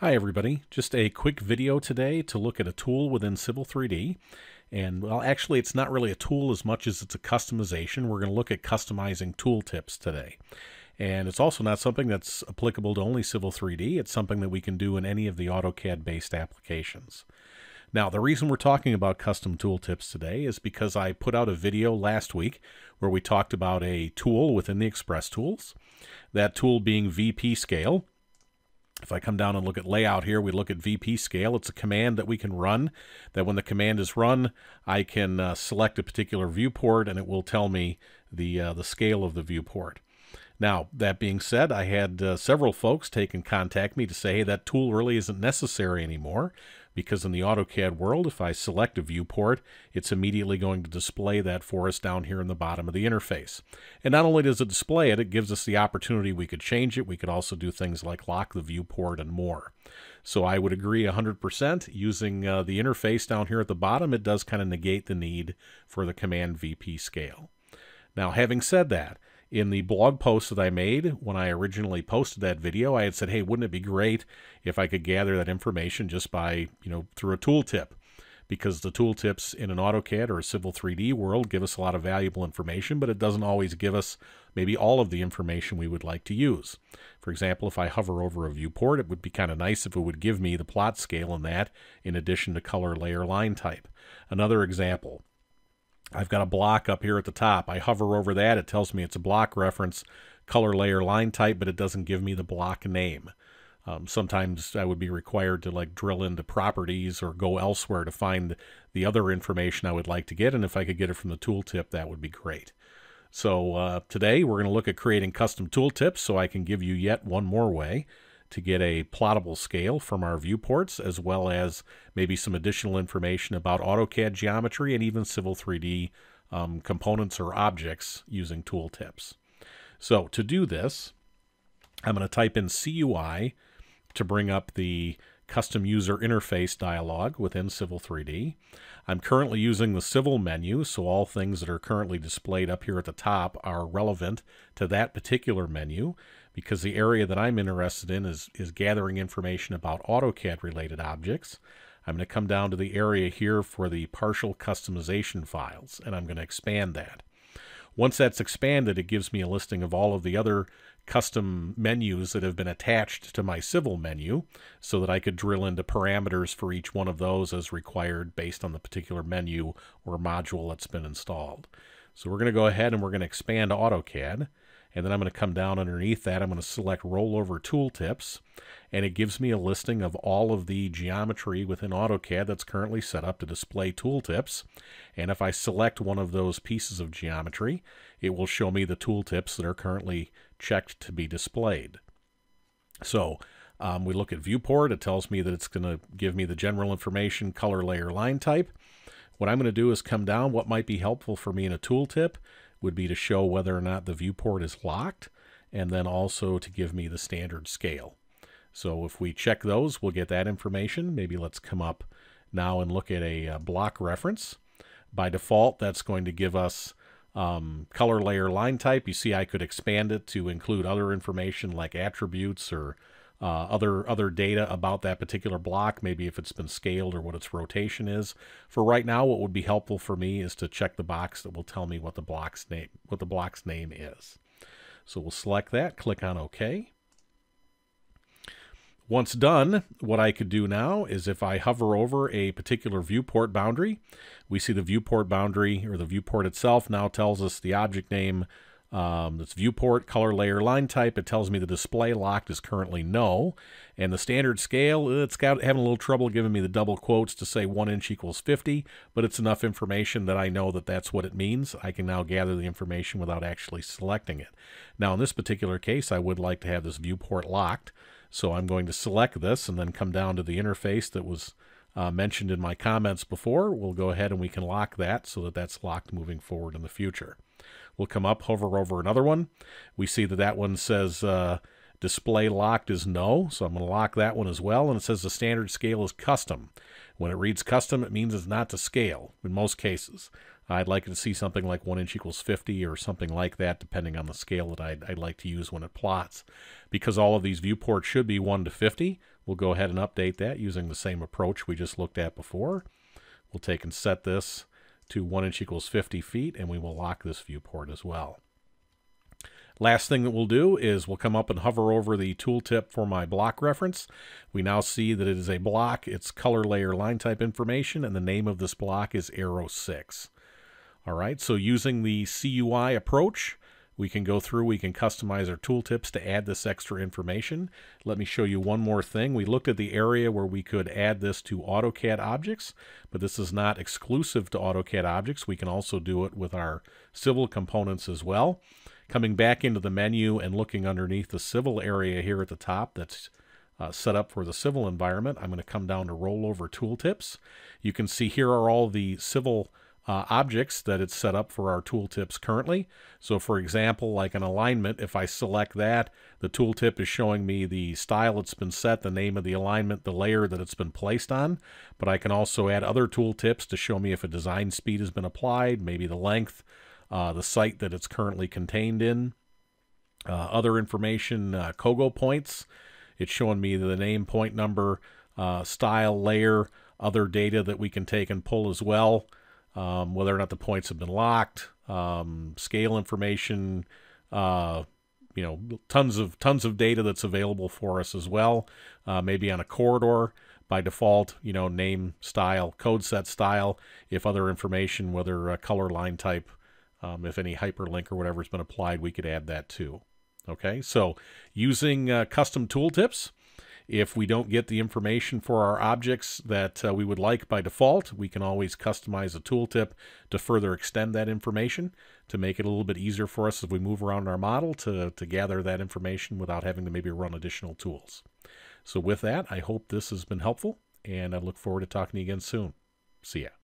Hi everybody, just a quick video today to look at a tool within Civil 3D. And well, actually it's not really a tool as much as it's a customization. We're going to look at customizing tooltips today. And it's also not something that's applicable to only Civil 3D. It's something that we can do in any of the AutoCAD based applications. Now, the reason we're talking about custom tooltips today is because I put out a video last week where we talked about a tool within the Express Tools, that tool being VP scale. If I come down and look at layout here, we look at VP scale. It's a command that we can run, that when the command is run, I can select a particular viewport and it will tell me the scale of the viewport. Now, that being said, I had several folks take and contact me to say, hey, that tool really isn't necessary anymore, because in the AutoCAD world, if I select a viewport, it's immediately going to display that for us down here in the bottom of the interface. And not only does it display it, it gives us the opportunity we could change it. We could also do things like lock the viewport and more. So I would agree 100%. Using the interface down here at the bottom, it does kind of negate the need for the command VP scale. Now, having said that, in the blog post that I made when I originally posted that video, I had said, hey, wouldn't it be great if I could gather that information just by, through a tooltip? Because the tooltips in an AutoCAD or a Civil 3D world give us a lot of valuable information, but it doesn't always give us maybe all of the information we would like to use. For example, if I hover over a viewport, it would be kind of nice if it would give me the plot scale in that, in addition to color, layer, line type. Another example. I've got a block up here at the top. I hover over that. It tells me it's a block reference, color, layer, line type, but it doesn't give me the block name. Sometimes I would be required to drill into properties or go elsewhere to find the other information I would like to get. And if I could get it from the tooltip, that would be great. So today we're going to look at creating custom tooltips so I can give you yet one more way to get a plottable scale from our viewports, as well as maybe some additional information about AutoCAD geometry and even Civil 3D components or objects using tooltips. So to do this, I'm going to type in CUI to bring up the Custom User Interface dialog within Civil 3D. I'm currently using the Civil menu, so all things that are currently displayed up here at the top are relevant to that particular menu, because the area that I'm interested in is gathering information about AutoCAD-related objects. I'm going to come down to the area here for the partial customization files, and I'm going to expand that. Once that's expanded, it gives me a listing of all of the other custom menus that have been attached to my Civil menu, so that I could drill into parameters for each one of those as required based on the particular menu or module that's been installed. So we're going to go ahead and we're going to expand AutoCAD, and then I'm going to come down underneath that. I'm going to select Rollover Tooltips, and it gives me a listing of all of the geometry within AutoCAD that's currently set up to display tooltips. And if I select one of those pieces of geometry, it will show me the tooltips that are currently checked to be displayed. So we look at viewport. It tells me that it's going to give me the general information, color, layer, line type. What I'm going to do is come down. What might be helpful for me in a tooltip would be to show whether or not the viewport is locked, and then also to give me the standard scale. So if we check those, we'll get that information. Maybe let's come up now and look at a block reference. By default, that's going to give us color, layer, line type. You see I could expand it to include other information like attributes or other data about that particular block, maybe if it's been scaled or what its rotation is. For right now, what would be helpful for me is to check the box that will tell me what the block's name is. So we'll select that, click on OK. Once done, what I could do now is if I hover over a particular viewport boundary, we see the viewport boundary, or the viewport itself, now tells us the object name. It's viewport, color, layer, line type. It tells me the display locked is currently no. And the standard scale, it's having a little trouble giving me the double quotes to say 1" = 50, but it's enough information that I know that that's what it means. I can now gather the information without actually selecting it. Now in this particular case, I would like to have this viewport locked. So I'm going to select this and then come down to the interface that was mentioned in my comments before. We'll go ahead and we can lock that so that that's locked moving forward in the future. We'll come up, hover over another one. We see that that one says display locked is no, so I'm going to lock that one as well. And it says the standard scale is custom. When it reads custom, it means it's not to scale in most cases. I'd like to see something like 1" = 50 or something like that, depending on the scale that I'd like to use when it plots. Because all of these viewports should be 1 to 50, we'll go ahead and update that using the same approach we just looked at before. We'll take and set this to 1" = 50 feet, and we will lock this viewport as well. Last thing that we'll do is we'll come up and hover over the tooltip for my block reference. We now see that it is a block, it's color layer line type information, and the name of this block is Arrow 6. All right, so using the CUI approach, we can go through, we can customize our tooltips to add this extra information. Let me show you one more thing. We looked at the area where we could add this to AutoCAD objects, but this is not exclusive to AutoCAD objects. We can also do it with our civil components as well. Coming back into the menu and looking underneath the civil area here at the top that's set up for the civil environment, I'm going to come down to Rollover Tooltips. You can see here are all the civil objects that it's set up for our tooltips currently. So for example, like an alignment, if I select that, the tooltip is showing me the style it's been set, the name of the alignment, the layer that it's been placed on. But I can also add other tooltips to show me if a design speed has been applied, maybe the length, the site that it's currently contained in, other information, COGO points. It's showing me the name, point number, style, layer, other data that we can take and pull as well, whether or not the points have been locked, scale information, you know, tons of data that's available for us as well, maybe on a corridor. By default, you know, name, style, code set style, if other information, whether color line type, if any hyperlink or whatever has been applied, we could add that too. Okay, so using custom tooltips, if we don't get the information for our objects that we would like by default, we can always customize a tooltip to further extend that information to make it a little bit easier for us as we move around our model to gather that information without having to maybe run additional tools. So with that, I hope this has been helpful, and I look forward to talking to you again soon. See ya.